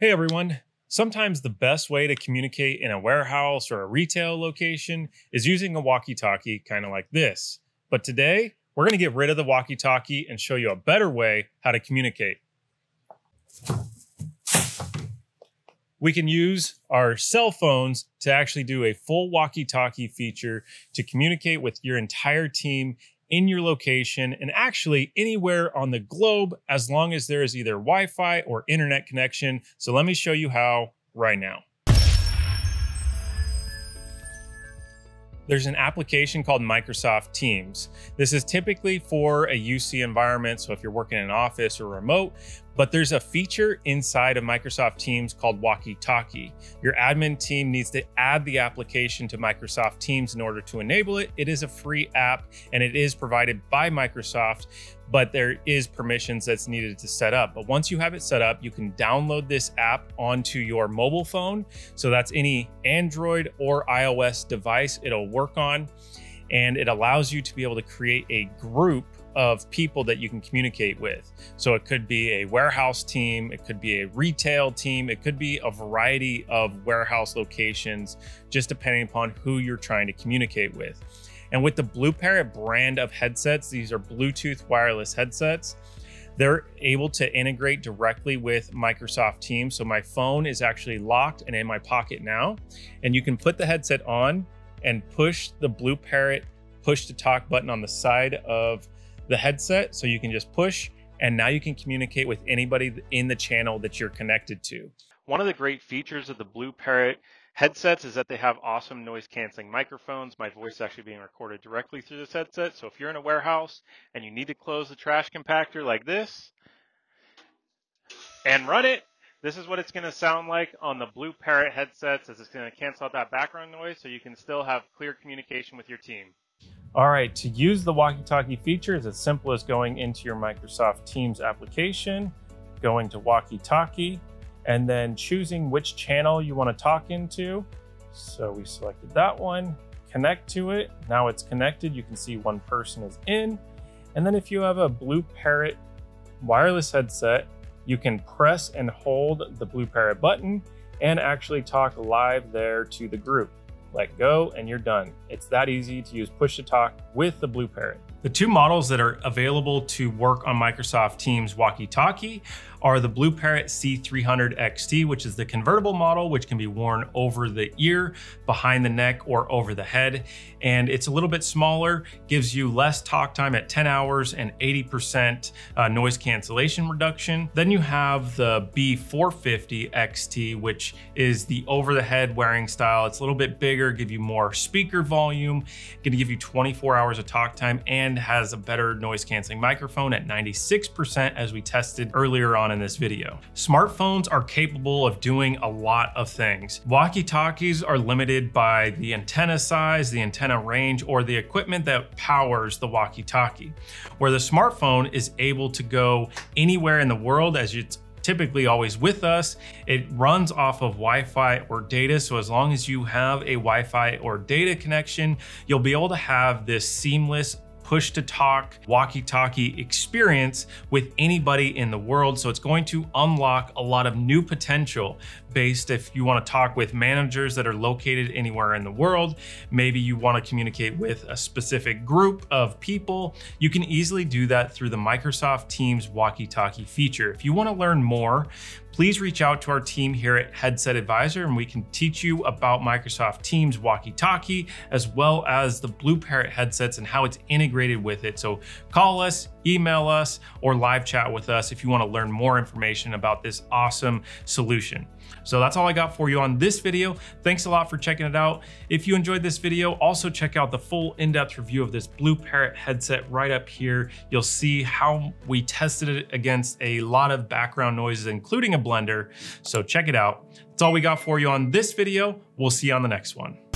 Hey everyone, sometimes the best way to communicate in a warehouse or a retail location is using a walkie-talkie kind of like this. But today, we're gonna get rid of the walkie-talkie and show you a better way how to communicate. We can use our cell phones to actually do a full walkie-talkie feature to communicate with your entire team in your location and actually anywhere on the globe, as long as there is either Wi-Fi or internet connection. So let me show you how right now. There's an application called Microsoft Teams. This is typically for a UC environment, so if you're working in an office or remote, but there's a feature inside of Microsoft Teams called walkie-talkie. Your admin team needs to add the application to Microsoft Teams in order to enable it. It is a free app and it is provided by Microsoft, but there is permissions that's needed to set up. But once you have it set up, you can download this app onto your mobile phone. So that's any Android or iOS device it'll work on. And it allows you to be able to create a group of people that you can communicate with. So it could be a warehouse team, it could be a retail team, it could be a variety of warehouse locations, just depending upon who you're trying to communicate with. And with the BlueParrott brand of headsets, these are Bluetooth wireless headsets, they're able to integrate directly with Microsoft Teams. So my phone is actually locked and in my pocket now, and you can put the headset on and push the BlueParrott push to talk button on the side of the headset. So you can just push and now you can communicate with anybody in the channel that you're connected to. One of the great features of the BlueParrott headsets is that they have awesome noise canceling microphones. My voice is actually being recorded directly through this headset. So if you're in a warehouse and you need to close the trash compactor like this and run it, this is what it's going to sound like on the BlueParrott headsets, as it's going to cancel out that background noise so you can still have clear communication with your team. All right, to use the walkie-talkie feature is as simple as going into your Microsoft Teams application, going to walkie-talkie, and then choosing which channel you want to talk into. So we selected that one, connect to it. Now it's connected. You can see one person is in. And then if you have a BlueParrott wireless headset, you can press and hold the BlueParrott button and actually talk live there to the group. Let go and you're done. It's that easy to use push to talk with the BlueParrott. The two models that are available to work on Microsoft Teams walkie-talkie are the BlueParrott C300 XT, which is the convertible model, which can be worn over the ear, behind the neck, or over the head. And it's a little bit smaller, gives you less talk time at 10 hours and 80% noise cancellation reduction. Then you have the B450 XT, which is the over the head wearing style. It's a little bit bigger, give you more speaker volume, gonna give you 24 hours of talk time, and has a better noise canceling microphone at 96% as we tested earlier on in this video. Smartphones are capable of doing a lot of things. Walkie-talkies are limited by the antenna size, the antenna range, or the equipment that powers the walkie-talkie, where the smartphone is able to go anywhere in the world as it's typically always with us. It runs off of Wi-Fi or data. So as long as you have a Wi-Fi or data connection, you'll be able to have this seamless push to talk, walkie-talkie experience with anybody in the world. So it's going to unlock a lot of new potential based if you want to talk with managers that are located anywhere in the world. Maybe you want to communicate with a specific group of people. You can easily do that through the Microsoft Teams walkie-talkie feature. If you want to learn more, please reach out to our team here at Headset Advisor and we can teach you about Microsoft Teams walkie-talkie as well as the BlueParrott headsets and how it's integrated with it. So call us, email us, or live chat with us if you want to learn more information about this awesome solution. So that's all I got for you on this video. Thanks a lot for checking it out. If you enjoyed this video, also check out the full in-depth review of this BlueParrott headset right up here. You'll see how we tested it against a lot of background noises, including a blender. So check it out. That's all we got for you on this video. We'll see you on the next one.